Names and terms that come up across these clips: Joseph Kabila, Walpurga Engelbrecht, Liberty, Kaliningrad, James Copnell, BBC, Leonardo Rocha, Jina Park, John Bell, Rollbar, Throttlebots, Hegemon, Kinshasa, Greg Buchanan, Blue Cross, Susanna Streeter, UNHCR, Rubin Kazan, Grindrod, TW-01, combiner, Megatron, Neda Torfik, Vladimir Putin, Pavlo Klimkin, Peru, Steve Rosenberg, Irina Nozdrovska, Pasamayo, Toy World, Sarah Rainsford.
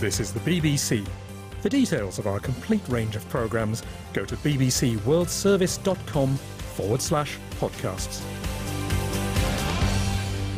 This is the BBC. For details of our complete range of programmes, go to bbcworldservice.com/podcasts.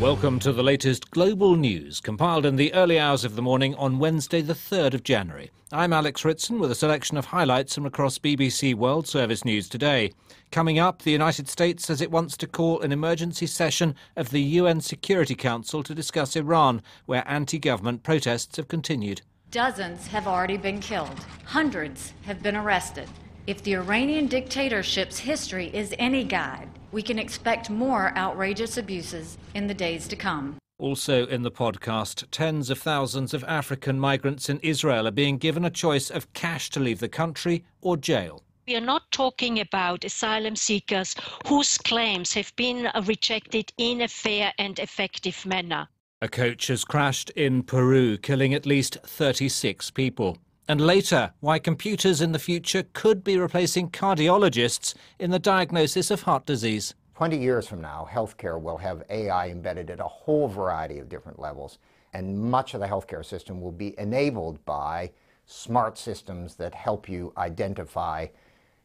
Welcome to the latest global news, compiled in the early hours of the morning on Wednesday the 3rd of January. I'm Alex Ritson with a selection of highlights from across BBC World Service News today. Coming up, the United States says it wants to call an emergency session of the UN Security Council to discuss Iran, where anti-government protests have continued. Dozens have already been killed. Hundreds have been arrested. If the Iranian dictatorship's history is any guide, we can expect more outrageous abuses in the days to come. Also in the podcast, tens of thousands of African migrants in Israel are being given a choice of cash to leave the country or jail. We are not talking about asylum seekers whose claims have been rejected in a fair and effective manner. A coach has crashed in Peru, killing at least 36 people. And later, why computers in the future could be replacing cardiologists in the diagnosis of heart disease. 20 years from now, healthcare will have AI embedded at a whole variety of different levels, and much of the healthcare system will be enabled by smart systems that help you identify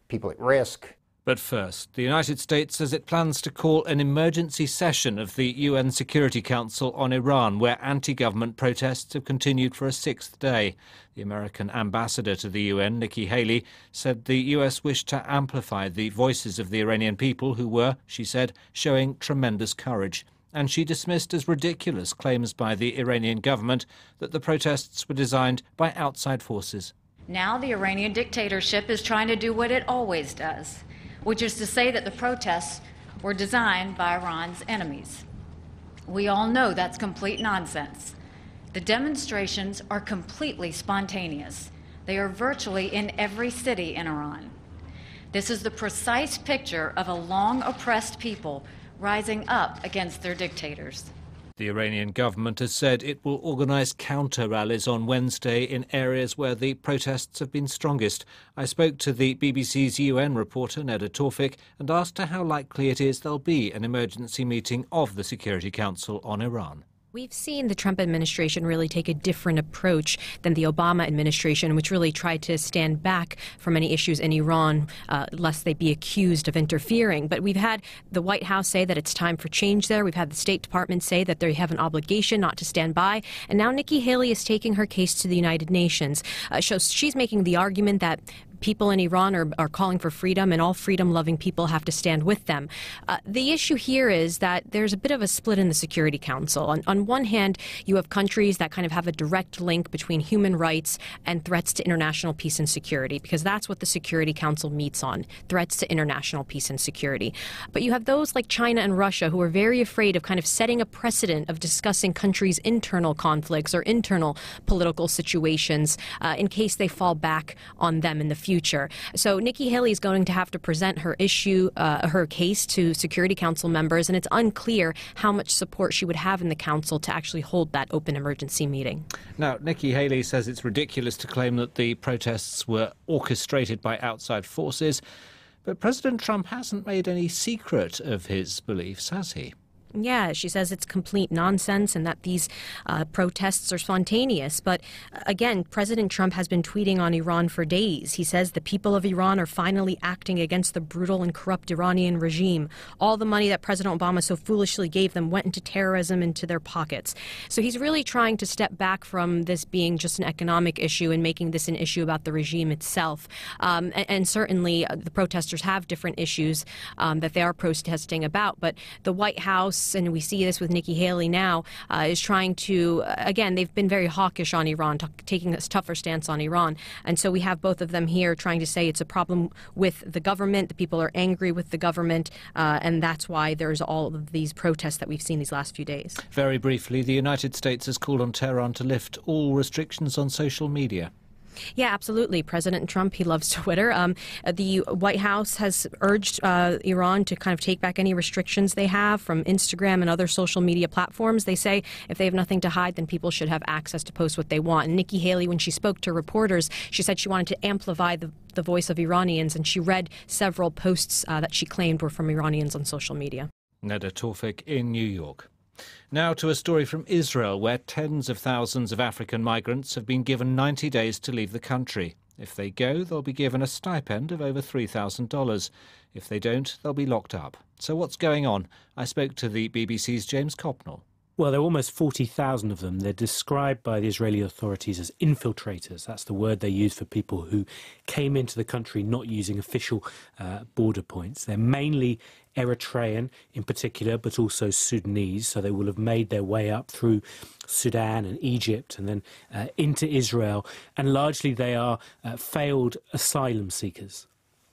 people at risk. But first, the United States says it plans to call an emergency session of the UN Security Council on Iran, where anti-government protests have continued for a sixth day. The American ambassador to the UN, Nikki Haley, said the US wished to amplify the voices of the Iranian people who were, she said, showing tremendous courage. And she dismissed as ridiculous claims by the Iranian government that the protests were designed by outside forces. Now the Iranian dictatorship is trying to do what it always does, which is to say that the protests were designed by Iran's enemies. We all know that's complete nonsense. The demonstrations are completely spontaneous. They are virtually in every city in Iran. This is the precise picture of a long oppressed people rising up against their dictators. The Iranian government has said it will organise counter-rallies on Wednesday in areas where the protests have been strongest. I spoke to the BBC's UN reporter, Neda Torfik, and asked her how likely it is there'll be an emergency meeting of the Security Council on Iran. We've seen the Trump administration really take a different approach than the Obama administration, which really tried to stand back from any issues in Iran, lest they be accused of interfering. But we've had the White House say that it's time for change there. We've had the State Department say that they have an obligation not to stand by. And now Nikki Haley is taking her case to the United Nations. So she's making the argument that people in Iran are calling for freedom, and all freedom-loving people have to stand with them. The issue here is that there's a bit of a split in the Security Council. On one hand, you have countries that kind of have a direct link between human rights and threats to international peace and security, because that's what the Security Council meets on, threats to international peace and security. But you have those like China and Russia who are very afraid of kind of setting a precedent of discussing countries' internal conflicts or internal political situations in case they fall back on them in the future. So Nikki Haley is going to have to present her issue, her case to Security Council members, and it's unclear how much support she would have in the Council to actually hold that open emergency meeting. Now, Nikki Haley says it's ridiculous to claim that the protests were orchestrated by outside forces, but President Trump hasn't made any secret of his beliefs, has he? Yeah, she says it's complete nonsense and that these protests are spontaneous. But again, President Trump has been tweeting on Iran for days. He says the people of Iran are finally acting against the brutal and corrupt Iranian regime. All the money that President Obama so foolishly gave them went into terrorism, into their pockets. So he's really trying to step back from this being just an economic issue and making this an issue about the regime itself. And certainly the protesters have different issues that they are protesting about. But the White House, and we see this with Nikki Haley now, is trying to, again, they've been very hawkish on Iran, taking a tougher stance on Iran. And so we have both of them here trying to say it's a problem with the government, the people are angry with the government, and that's why there's all of these protests that we've seen these last few days. Very briefly, the United States has called on Tehran to lift all restrictions on social media. Yeah, absolutely. President Trump, he loves Twitter. The White House has urged Iran to kind of take back any restrictions they have from Instagram and other social media platforms. They say if they have nothing to hide, then people should have access to post what they want. And Nikki Haley, when she spoke to reporters, she said she wanted to amplify the voice of Iranians, and she read several posts that she claimed were from Iranians on social media. Neda Torfik in New York. Now to a story from Israel, where tens of thousands of African migrants have been given 90 days to leave the country. If they go, they'll be given a stipend of over $3,000. If they don't, they'll be locked up. So what's going on? I spoke to the BBC's James Copnell. Well, there are almost 40,000 of them. They're described by the Israeli authorities as infiltrators. That's the word they use for people who came into the country not using official border points. They're mainly Eritrean in particular, but also Sudanese. So they will have made their way up through Sudan and Egypt and then into Israel. And largely they are failed asylum seekers.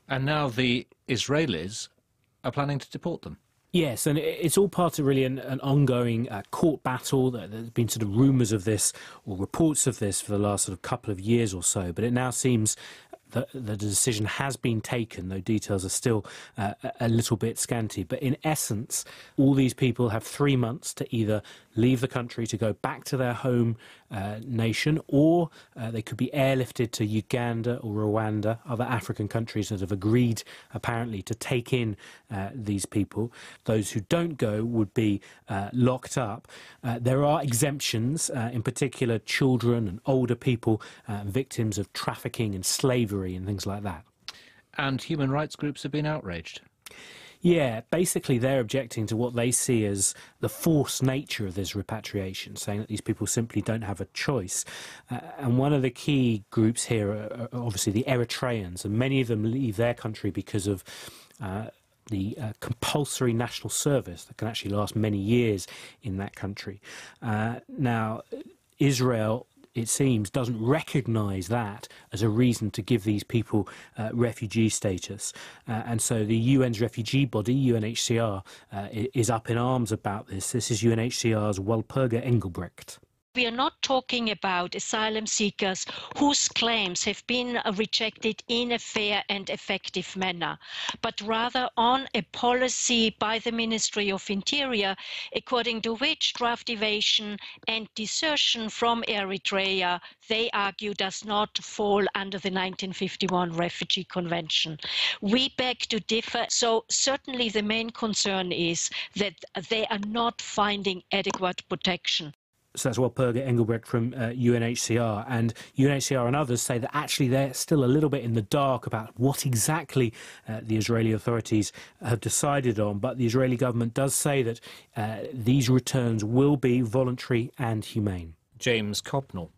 And now the Israelis are planning to deport them. Yes, and it's all part of really an ongoing court battle. There's been sort of rumours of this or reports of this for the last sort of couple of years or so, but it now seems that the decision has been taken, though details are still a little bit scanty. But in essence, all these people have 3 months to either leave the country to go back to their home nation, or they could be airlifted to Uganda or Rwanda, other African countries that have agreed, apparently, to take in these people. Those who don't go would be locked up. There are exemptions, in particular children and older people, victims of trafficking and slavery and things like that. And human rights groups have been outraged. Yeah, basically they're objecting to what they see as the forced nature of this repatriation, saying that these people simply don't have a choice. And one of the key groups here are obviously the Eritreans, and many of them leave their country because of the compulsory national service that can actually last many years in that country. Now, Israel, it seems, doesn't recognise that as a reason to give these people refugee status. And so the UN's refugee body, UNHCR, is up in arms about this. This is UNHCR's Walpurga Engelbrecht. We are not talking about asylum seekers whose claims have been rejected in a fair and effective manner, but rather on a policy by the Ministry of Interior, according to which draft evasion and desertion from Eritrea, they argue, does not fall under the 1951 Refugee Convention. We beg to differ, so certainly the main concern is that they are not finding adequate protection. So that's Walpurga Engelbrecht from UNHCR, and UNHCR and others say that actually they're still a little bit in the dark about what exactly the Israeli authorities have decided on, but the Israeli government does say that these returns will be voluntary and humane. James Copnell.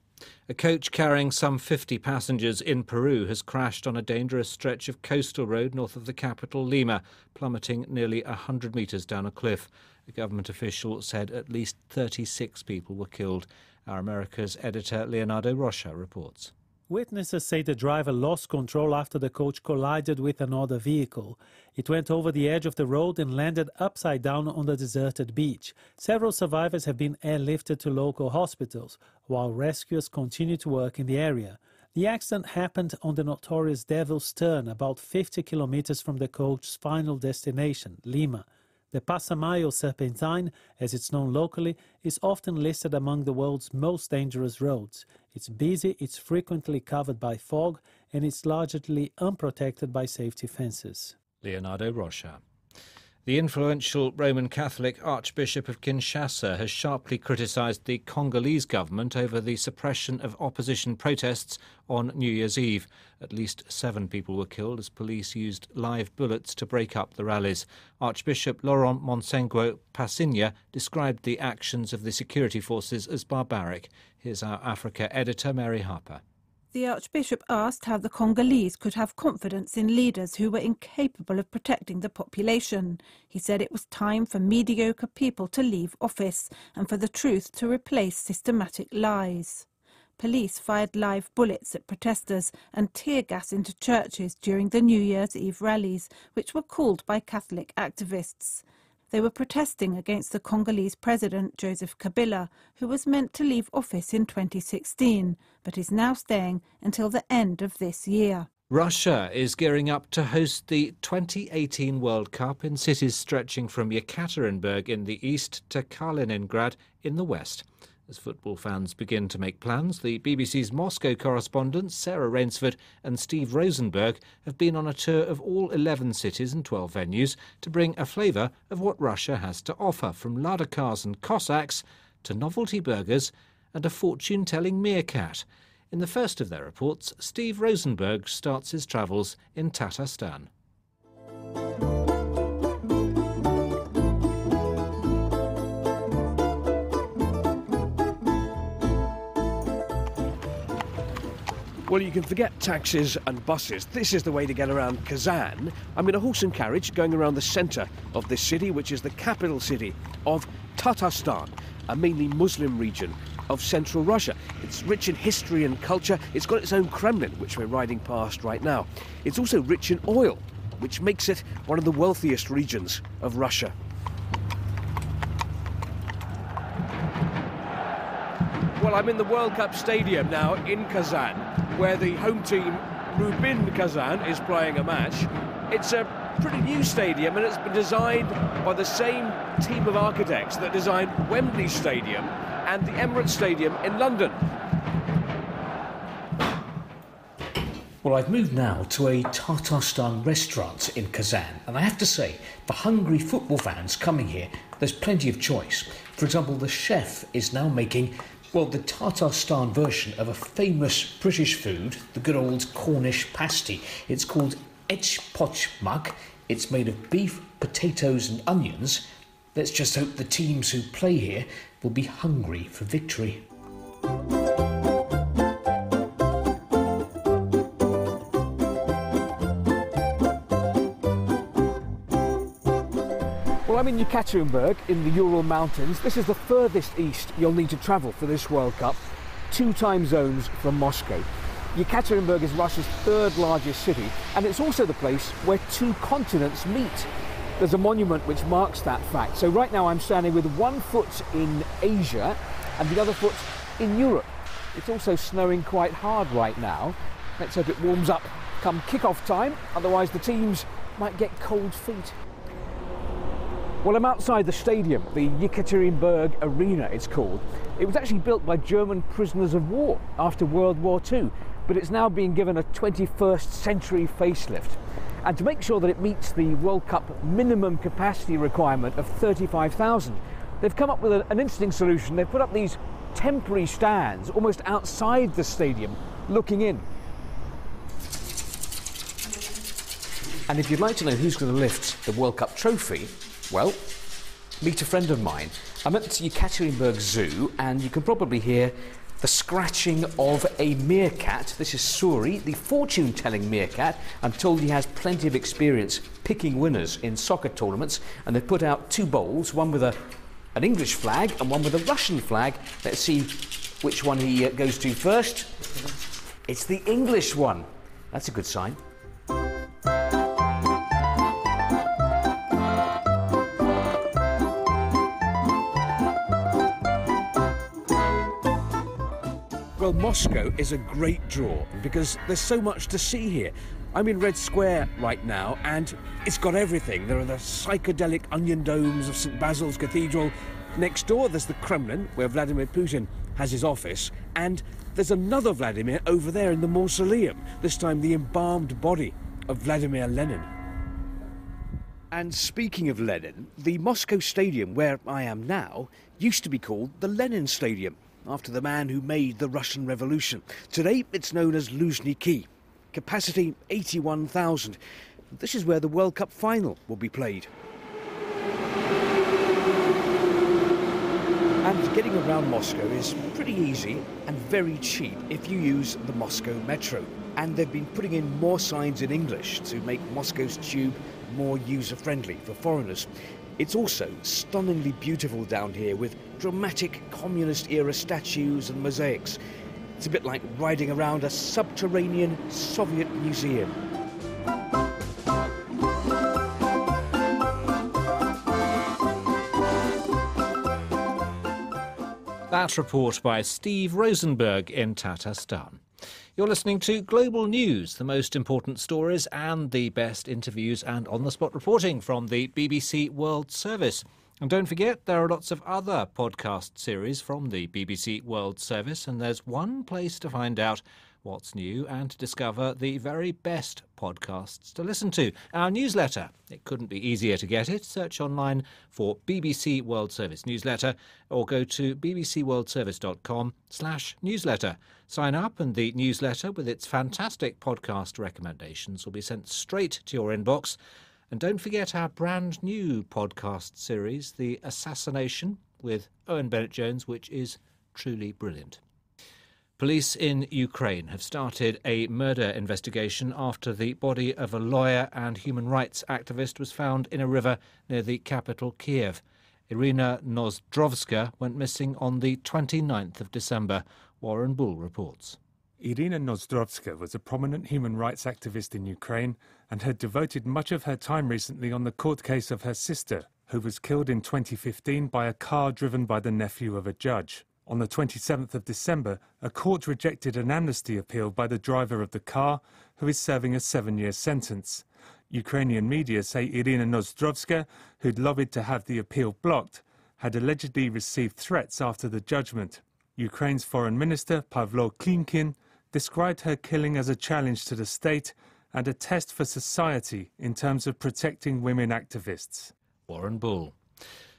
A coach carrying some 50 passengers in Peru has crashed on a dangerous stretch of coastal road north of the capital, Lima, plummeting nearly 100 metres down a cliff. A government official said at least 36 people were killed. Our America's editor Leonardo Rocha reports. Witnesses say the driver lost control after the coach collided with another vehicle. It went over the edge of the road and landed upside down on the deserted beach. Several survivors have been airlifted to local hospitals, while rescuers continue to work in the area. The accident happened on the notorious Devil's Turn, about 50 kilometers from the coach's final destination, Lima. The Pasamayo Serpentine, as it's known locally, is often listed among the world's most dangerous roads. It's busy, it's frequently covered by fog, and it's largely unprotected by safety fences. Leonardo Rocha. The influential Roman Catholic Archbishop of Kinshasa has sharply criticised the Congolese government over the suppression of opposition protests on New Year's Eve. At least 7 people were killed as police used live bullets to break up the rallies. Archbishop Laurent Monsengwo Pasinya described the actions of the security forces as barbaric. Here's our Africa editor, Mary Harper. The Archbishop asked how the Congolese could have confidence in leaders who were incapable of protecting the population. He said it was time for mediocre people to leave office and for the truth to replace systematic lies. Police fired live bullets at protesters and tear gas into churches during the New Year's Eve rallies, which were called by Catholic activists. They were protesting against the Congolese president, Joseph Kabila, who was meant to leave office in 2016, but is now staying until the end of this year. Russia is gearing up to host the 2018 World Cup in cities stretching from Yekaterinburg in the east to Kaliningrad in the west. As football fans begin to make plans, the BBC's Moscow correspondents Sarah Rainsford and Steve Rosenberg have been on a tour of all 11 cities and 12 venues to bring a flavour of what Russia has to offer, from lardakars and Cossacks to novelty burgers and a fortune-telling meerkat. In the first of their reports, Steve Rosenberg starts his travels in Tatarstan. Well, you can forget taxis and buses. This is the way to get around Kazan. I'm in a horse and carriage going around the centre of this city, which is the capital city of Tatarstan, a mainly Muslim region of central Russia. It's rich in history and culture. It's got its own Kremlin, which we're riding past right now. It's also rich in oil, which makes it one of the wealthiest regions of Russia. Well, I'm in the World Cup stadium now in Kazan, where the home team, Rubin Kazan, is playing a match. It's a pretty new stadium, and it's been designed by the same team of architects that designed Wembley Stadium and the Emirates Stadium in London. Well, I've moved now to a Tatarstan restaurant in Kazan, and I have to say, for hungry football fans coming here, there's plenty of choice. For example, the chef is now making, well, the Tatarstan version of a famous British food, the good old Cornish pasty. It's called echpochmak. It's made of beef, potatoes and onions. Let's just hope the teams who play here will be hungry for victory. I'm in Yekaterinburg in the Ural Mountains. This is the furthest east you'll need to travel for this World Cup, 2 time zones from Moscow. Yekaterinburg is Russia's 3rd largest city, and it's also the place where 2 continents meet. There's a monument which marks that fact. So right now I'm standing with one foot in Asia and the other foot in Europe. It's also snowing quite hard right now. Let's hope it warms up come kick-off time, otherwise the teams might get cold feet. Well, I'm outside the stadium, the Yekaterinburg Arena it's called. It was actually built by German prisoners of war after World War II, but it's now being given a 21st century facelift. And to make sure that it meets the World Cup minimum capacity requirement of 35,000, they've come up with an interesting solution. They've put up these temporary stands almost outside the stadium, looking in. And if you'd like to know who's going to lift the World Cup trophy, well, meet a friend of mine. I'm at Yekaterinburg Zoo, and you can probably hear the scratching of a meerkat. This is Suri, the fortune-telling meerkat. I'm told he has plenty of experience picking winners in soccer tournaments, and they've put out 2 bowls, one with an English flag and one with a Russian flag. Let's see which one he goes to first. It's the English one. That's a good sign. Well, Moscow is a great draw because there's so much to see here. I'm in Red Square right now, and it's got everything. There are the psychedelic onion domes of St. Basil's Cathedral. Next door, there's the Kremlin, where Vladimir Putin has his office, and there's another Vladimir over there in the mausoleum, this time the embalmed body of Vladimir Lenin. And speaking of Lenin, the Moscow Stadium, where I am now, used to be called the Lenin Stadium, after the man who made the Russian Revolution. Today, it's known as Luzhniki. Capacity 81,000. This is where the World Cup final will be played. And getting around Moscow is pretty easy and very cheap if you use the Moscow Metro. And they've been putting in more signs in English to make Moscow's tube more user-friendly for foreigners. It's also stunningly beautiful down here, with dramatic communist-era statues and mosaics. It's a bit like riding around a subterranean Soviet museum. That report by Steve Rosenberg in Tatarstan. You're listening to Global News, the most important stories and the best interviews and on-the-spot reporting from the BBC World Service. And don't forget, there are lots of other podcast series from the BBC World Service, and there's one place to find out what's new and to discover the very best podcasts to listen to. Our newsletter. It couldn't be easier to get it. Search online for BBC World Service newsletter or go to bbcworldservice.com/newsletter. Sign up and the newsletter with its fantastic podcast recommendations will be sent straight to your inbox. And don't forget our brand new podcast series, The Assassination with Owen Bennett-Jones, which is truly brilliant. Police in Ukraine have started a murder investigation after the body of a lawyer and human rights activist was found in a river near the capital, Kiev. Irina Nozdrovska went missing on the 29th of December, Warren Bull reports. Irina Nozdrovska was a prominent human rights activist in Ukraine and had devoted much of her time recently on the court case of her sister, who was killed in 2015 by a car driven by the nephew of a judge. On the 27th of December, a court rejected an amnesty appeal by the driver of the car, who is serving a 7-year sentence. Ukrainian media say Irina Nozdrovska, who'd lobbied to have the appeal blocked, had allegedly received threats after the judgment. Ukraine's Foreign Minister, Pavlo Klimkin, described her killing as a challenge to the state and a test for society in terms of protecting women activists. Warren Bull.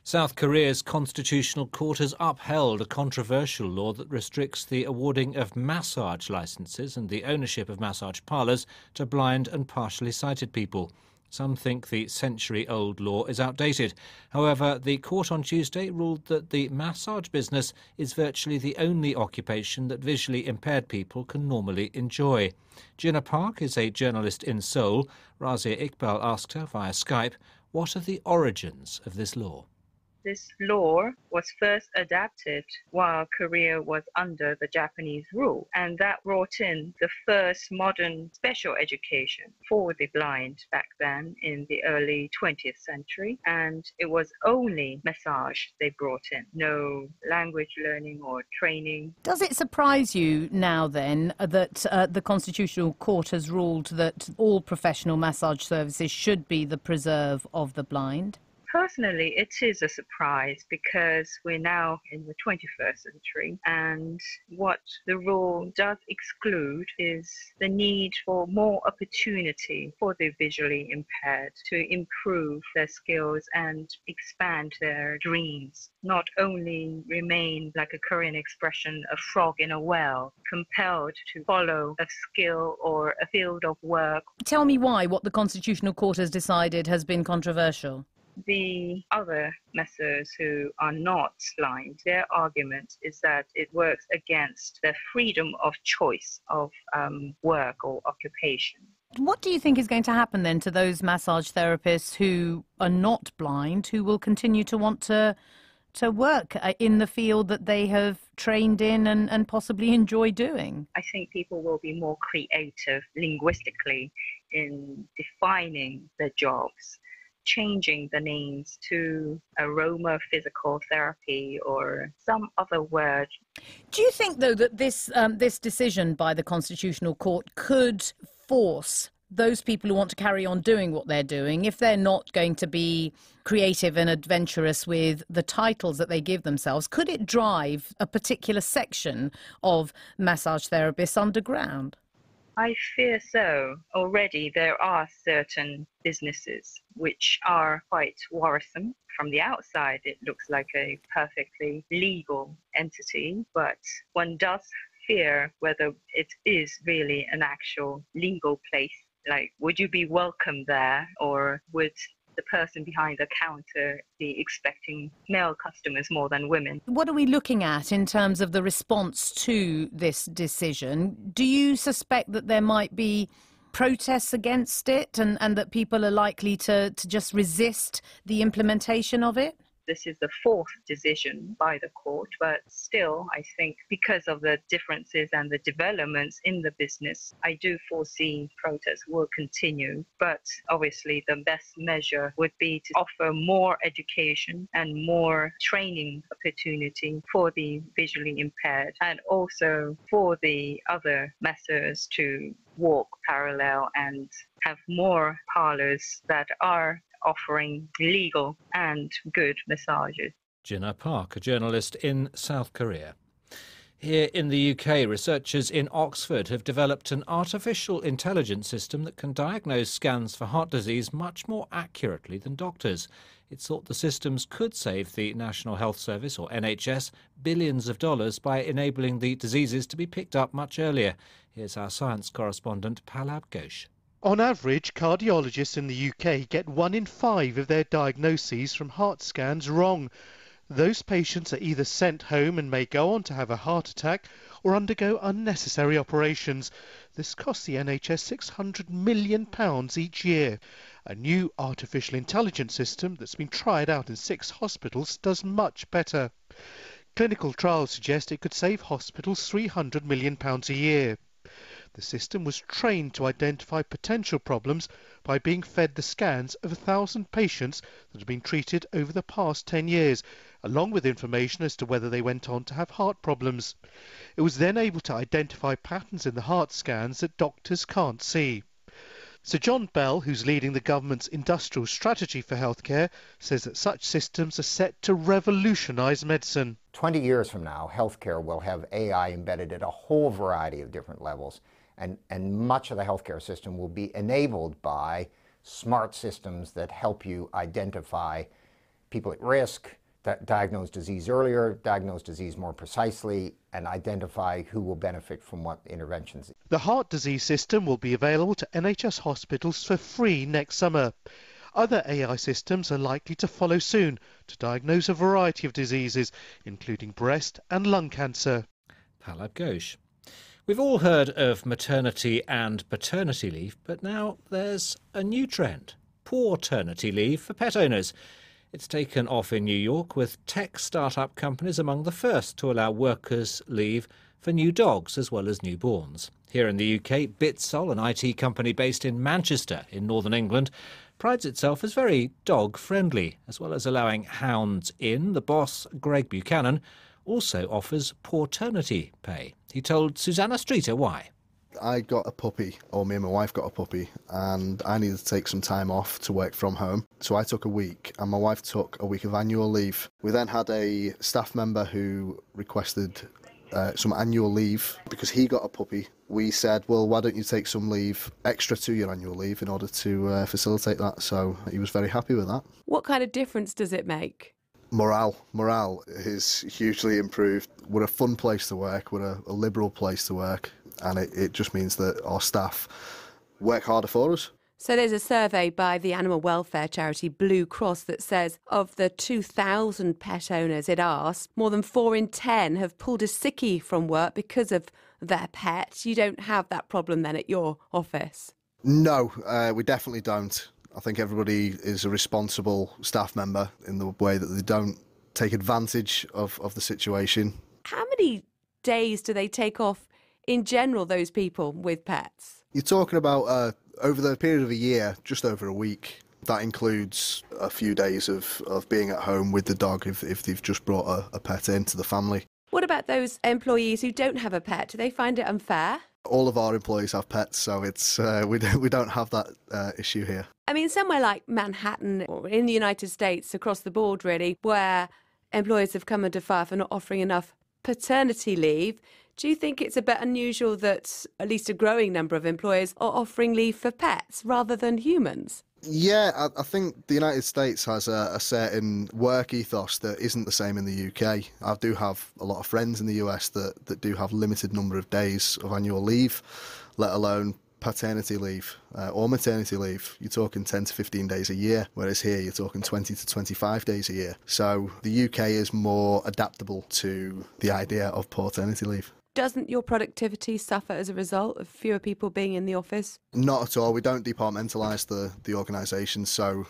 South Korea's Constitutional Court has upheld a controversial law that restricts the awarding of massage licenses and the ownership of massage parlours to blind and partially sighted people. Some think the century-old law is outdated. However, the court on Tuesday ruled that the massage business is virtually the only occupation that visually impaired people can normally enjoy. Jina Park is a journalist in Seoul. Razia Iqbal asked her via Skype, what are the origins of this law? This law was first adapted while Korea was under the Japanese rule, and that brought in the first modern special education for the blind back then in the early 20th century, and it was only massage they brought in, no language learning or training. Does it surprise you now then that the Constitutional Court has ruled that all professional massage services should be the preserve of the blind? Personally, it is a surprise because we're now in the 21st century, and what the rule does exclude is the need for more opportunity for the visually impaired to improve their skills and expand their dreams, not only remain, like a Korean expression, a frog in a well, compelled to follow a skill or a field of work. Tell me why what the Constitutional Court has decided has been controversial. The other masseurs who are not blind, their argument is that it works against their freedom of choice of work or occupation. What do you think is going to happen then to those massage therapists who are not blind, who will continue to want to work in the field that they have trained in and possibly enjoy doing? I think people will be more creative linguistically in defining their jobs, changing the names to aromaphysical therapy or some other word. Do you think, though, that this decision by the Constitutional Court could force those people who want to carry on doing what they're doing, if they're not going to be creative and adventurous with the titles that they give themselves, could it drive a particular section of massage therapists underground? I fear so. Already there are certain businesses which are quite worrisome. From the outside, it looks like a perfectly legal entity, but one does fear whether it is really an actual legal place. Like, would you be welcome there, or would the person behind the counter be expecting male customers more than women? What are we looking at in terms of the response to this decision? Do you suspect that there might be protests against it and that people are likely to just resist the implementation of it? This is the fourth decision by the court, but still, I think because of the differences and the developments in the business, I do foresee protests will continue. But obviously, the best measure would be to offer more education and more training opportunity for the visually impaired, and also for the other masseurs to walk parallel and have more parlours that are offering legal and good massages. Jina Park, a journalist in South Korea. Here in the UK, researchers in Oxford have developed an artificial intelligence system that can diagnose scans for heart disease much more accurately than doctors. It's thought the systems could save the National Health Service, or NHS, billions of dollars by enabling the diseases to be picked up much earlier. Here's our science correspondent, Pallab Ghosh. On average, cardiologists in the UK get 1 in 5 of their diagnoses from heart scans wrong. Those patients are either sent home and may go on to have a heart attack or undergo unnecessary operations. This costs the NHS £600 million each year. A new artificial intelligence system that's been tried out in 6 hospitals does much better. Clinical trials suggest it could save hospitals £300 million a year. The system was trained to identify potential problems by being fed the scans of 1,000 patients that have been treated over the past 10 years, along with information as to whether they went on to have heart problems. It was then able to identify patterns in the heart scans that doctors can't see. Sir John Bell, who's leading the government's industrial strategy for healthcare, says that such systems are set to revolutionise medicine. 20 years from now, healthcare will have AI embedded at a whole variety of different levels. And much of the healthcare system will be enabled by smart systems that help you identify people at risk, diagnose disease earlier, diagnose disease more precisely, and identify who will benefit from what interventions. The heart disease system will be available to NHS hospitals for free next summer. Other AI systems are likely to follow soon to diagnose a variety of diseases, including breast and lung cancer. Pallab Ghosh. We've all heard of maternity and paternity leave, but now there's a new trend, paternity leave for pet owners. It's taken off in New York, with tech startup companies among the first to allow workers leave for new dogs as well as newborns. Here in the UK, Bitsol, an IT company based in Manchester in northern England, prides itself as very dog-friendly. As well as allowing hounds in, the boss, Greg Buchanan, also offers paternity pay. He told Susanna Streeter why. I got a puppy, or me and my wife got a puppy, and I needed to take some time off to work from home. So I took a week, and my wife took a week of annual leave. We then had a staff member who requested some annual leave. Because he got a puppy, we said, well, why don't you take some leave extra to your annual leave in order to facilitate that? So he was very happy with that. What kind of difference does it make? Morale is hugely improved. We're a fun place to work, we're a liberal place to work, and it just means that our staff work harder for us. So there's a survey by the animal welfare charity Blue Cross that says of the 2,000 pet owners it asked, more than 4 in 10 have pulled a sickie from work because of their pet. You don't have that problem then at your office? No, we definitely don't. I think everybody is a responsible staff member in the way that they don't take advantage of the situation. How many days do they take off in general, those people with pets? You're talking about over the period of a year, just over a week. That includes a few days of being at home with the dog if they've just brought a pet into the family. What about those employees who don't have a pet? Do they find it unfair? All of our employees have pets, so it's we don't have that issue here. I mean, somewhere like Manhattan or in the United States, across the board really, where employers have come under fire for not offering enough paternity leave, do you think it's a bit unusual that at least a growing number of employers are offering leave for pets rather than humans? Yeah, I think the United States has a certain work ethos that isn't the same in the UK. I do have a lot of friends in the US that do have limited number of days of annual leave, let alone paternity leave or maternity leave. You're talking 10 to 15 days a year, whereas here you're talking 20 to 25 days a year. So the UK is more adaptable to the idea of paternity leave. Doesn't your productivity suffer as a result of fewer people being in the office? Not at all. We don't departmentalise the organisation, so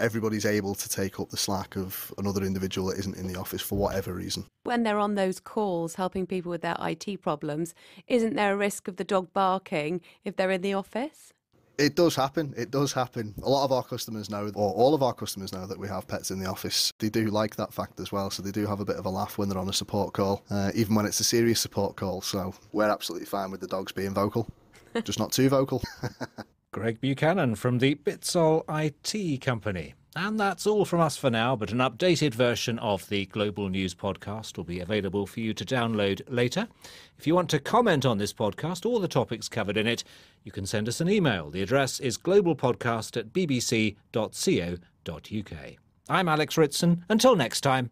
everybody's able to take up the slack of another individual that isn't in the office for whatever reason. When they're on those calls helping people with their IT problems, isn't there a risk of the dog barking if they're in the office? It does happen. It does happen. A lot of our customers know, or all of our customers know, that we have pets in the office. They do like that fact as well, so they do have a bit of a laugh when they're on a support call, even when it's a serious support call. So we're absolutely fine with the dogs being vocal, just not too vocal. Greg Buchanan from the Bitsol IT company. And that's all from us for now, but an updated version of the Global News podcast will be available for you to download later. If you want to comment on this podcast or the topics covered in it, you can send us an email. The address is globalpodcast@bbc.co.uk. I'm Alex Ritson. Until next time.